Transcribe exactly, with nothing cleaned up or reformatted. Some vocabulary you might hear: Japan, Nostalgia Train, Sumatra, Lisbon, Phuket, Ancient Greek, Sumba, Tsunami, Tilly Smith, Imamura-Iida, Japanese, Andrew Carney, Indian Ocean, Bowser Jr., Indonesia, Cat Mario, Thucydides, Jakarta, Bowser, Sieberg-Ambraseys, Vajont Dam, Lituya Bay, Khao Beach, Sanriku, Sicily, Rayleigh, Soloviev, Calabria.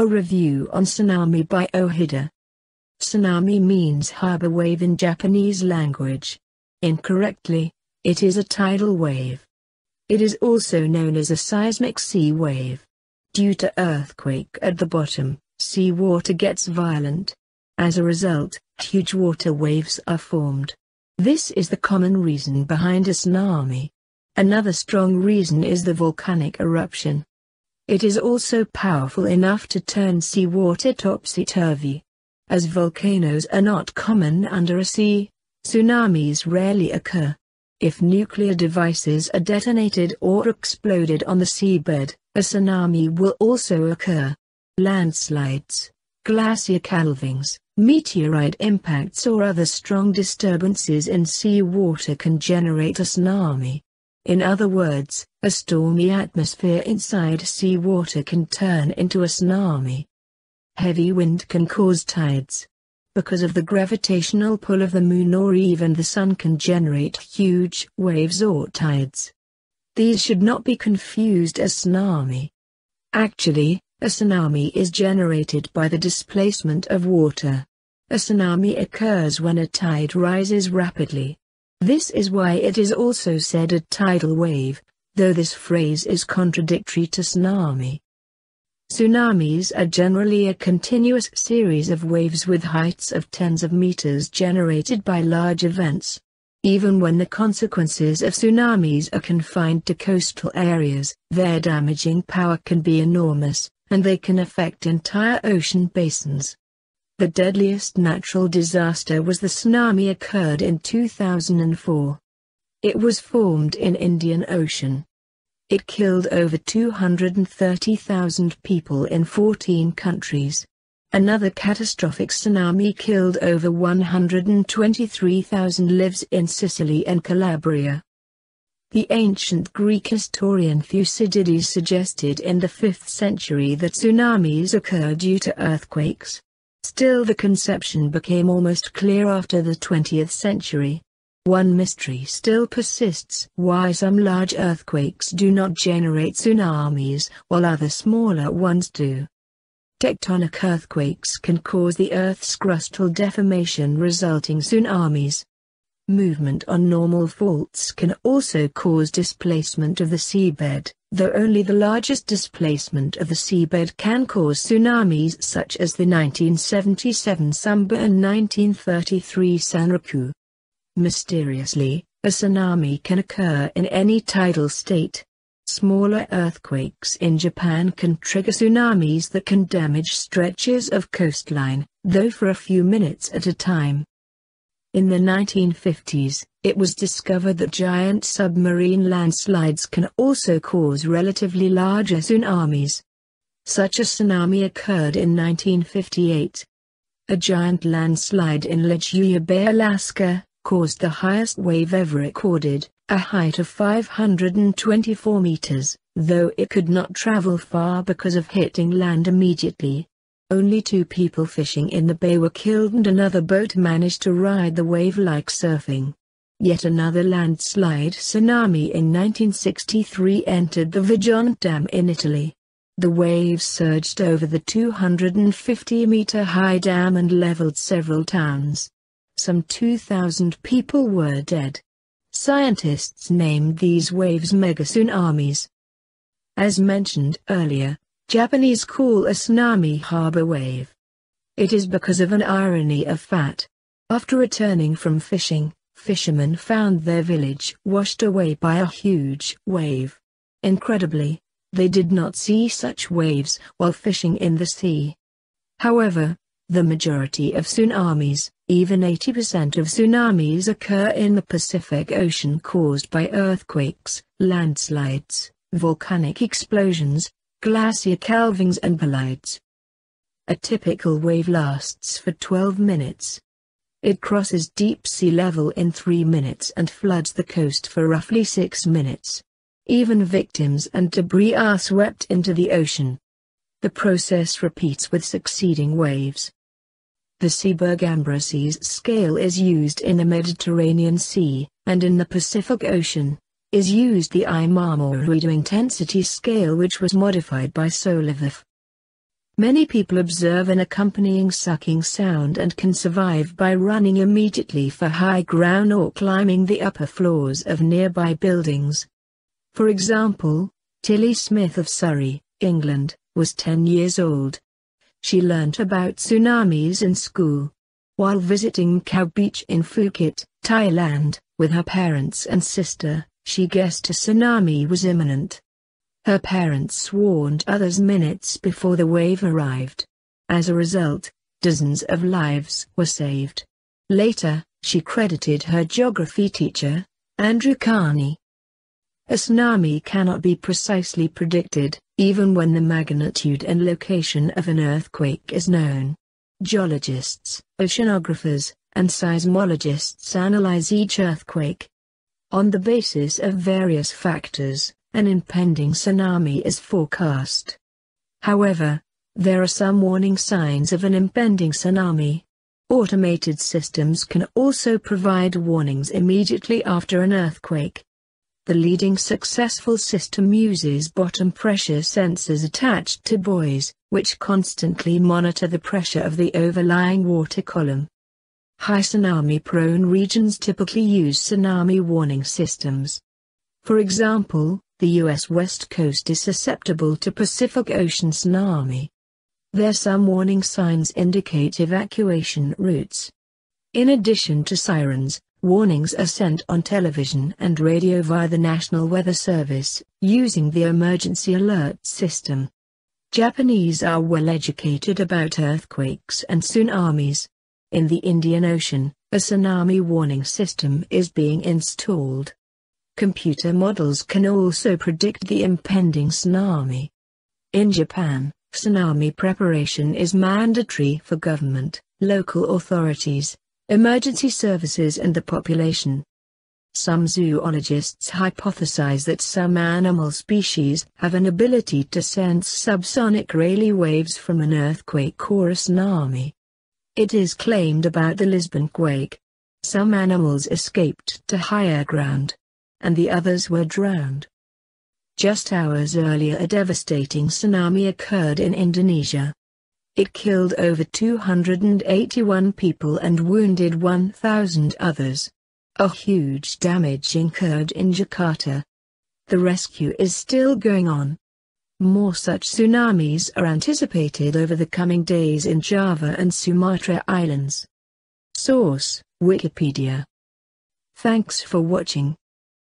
A review on tsunami by Ohida. Tsunami means harbor wave in Japanese language. Incorrectly, it is a tidal wave. It is also known as a seismic sea wave. Due to earthquake at the bottom, sea water gets violent. As a result, huge water waves are formed. This is the common reason behind a tsunami. Another strong reason is the volcanic eruption. It is also powerful enough to turn seawater topsy-turvy. As volcanoes are not common under a sea, tsunamis rarely occur. If nuclear devices are detonated or exploded on the seabed, a tsunami will also occur. Landslides, glacier calvings, meteorite impacts or other strong disturbances in seawater can generate a tsunami. In other words, a stormy atmosphere inside seawater can turn into a tsunami. Heavy wind can cause tides. Because of the gravitational pull of the moon or even the sun can generate huge waves or tides. These should not be confused as tsunami. Actually, a tsunami is generated by the displacement of water. A tsunami occurs when a tide rises rapidly. This is why it is also said a tidal wave, though this phrase is contradictory to tsunami. Tsunamis are generally a continuous series of waves with heights of tens of meters generated by large events. Even when the consequences of tsunamis are confined to coastal areas, their damaging power can be enormous, and they can affect entire ocean basins. The deadliest natural disaster was the tsunami occurred in two thousand four. It was formed in Indian Ocean. It killed over two hundred thirty thousand people in fourteen countries. Another catastrophic tsunami killed over one hundred twenty-three thousand lives in Sicily and Calabria. The ancient Greek historian Thucydides suggested in the fifth century that tsunamis occur due to earthquakes. Still, the conception became almost clear after the twentieth century. One mystery still persists: why some large earthquakes do not generate tsunamis, while other smaller ones do. Tectonic earthquakes can cause the Earth's crustal deformation, resulting tsunamis. Movement on normal faults can also cause displacement of the seabed, though only the largest displacement of the seabed can cause tsunamis, such as the nineteen seventy-seven Sumba and nineteen thirty-three Sanriku. Mysteriously, a tsunami can occur in any tidal state. Smaller earthquakes in Japan can trigger tsunamis that can damage stretches of coastline, though for a few minutes at a time. In the nineteen fifties, it was discovered that giant submarine landslides can also cause relatively larger tsunamis. Such a tsunami occurred in nineteen fifty-eight. A giant landslide in Lituya Bay, Alaska, caused the highest wave ever recorded, a height of five hundred twenty-four meters, though it could not travel far because of hitting land immediately. Only two people fishing in the bay were killed and another boat managed to ride the wave like surfing. Yet another landslide tsunami in nineteen sixty-three entered the Vajont Dam in Italy. The waves surged over the two hundred fifty meter high dam and leveled several towns. Some two thousand people were dead. Scientists named these waves mega tsunamis. As mentioned earlier, Japanese call a tsunami harbor wave. It is because of an irony of fate. After returning from fishing, fishermen found their village washed away by a huge wave. Incredibly, they did not see such waves while fishing in the sea. However, the majority of tsunamis, even eighty percent of tsunamis, occur in the Pacific Ocean caused by earthquakes, landslides, volcanic explosions, glacier calvings and bolides. A typical wave lasts for twelve minutes. It crosses deep sea level in three minutes and floods the coast for roughly six minutes. Even victims and debris are swept into the ocean. The process repeats with succeeding waves. The Sieberg-Ambraseys scale is used in the Mediterranean Sea, and in the Pacific Ocean is used the Imamura-Iida intensity scale, which was modified by Soloviev. Many people observe an accompanying sucking sound and can survive by running immediately for high ground or climbing the upper floors of nearby buildings. For example, Tilly Smith of Surrey, England, was ten years old. She learnt about tsunamis in school. While visiting Khao Beach in Phuket, Thailand, with her parents and sister, she guessed a tsunami was imminent. Her parents warned others minutes before the wave arrived. As a result, dozens of lives were saved. Later, she credited her geography teacher, Andrew Carney. A tsunami cannot be precisely predicted, even when the magnitude and location of an earthquake is known. Geologists, oceanographers, and seismologists analyze each earthquake. On the basis of various factors, an impending tsunami is forecast. However, there are some warning signs of an impending tsunami. Automated systems can also provide warnings immediately after an earthquake. The leading successful system uses bottom pressure sensors attached to buoys, which constantly monitor the pressure of the overlying water column. High tsunami-prone regions typically use tsunami warning systems. For example, the U S West Coast is susceptible to Pacific Ocean tsunami. There some warning signs indicate evacuation routes. In addition to sirens, warnings are sent on television and radio via the National Weather Service, using the emergency alert system. Japanese are well educated about earthquakes and tsunamis. In the Indian Ocean, a tsunami warning system is being installed. Computer models can also predict the impending tsunami. In Japan, tsunami preparation is mandatory for government, local authorities, emergency services and the population. Some zoologists hypothesize that some animal species have an ability to sense subsonic Rayleigh waves from an earthquake or a tsunami. It is claimed about the Lisbon quake. Some animals escaped to higher ground, and the others were drowned. Just hours earlier a devastating tsunami occurred in Indonesia. It killed over two hundred eighty-one people and wounded one thousand others. A huge damage incurred in Jakarta. The rescue is still going on. More such tsunamis are anticipated over the coming days in Java and Sumatra Islands. Source: Wikipedia. Thanks for watching.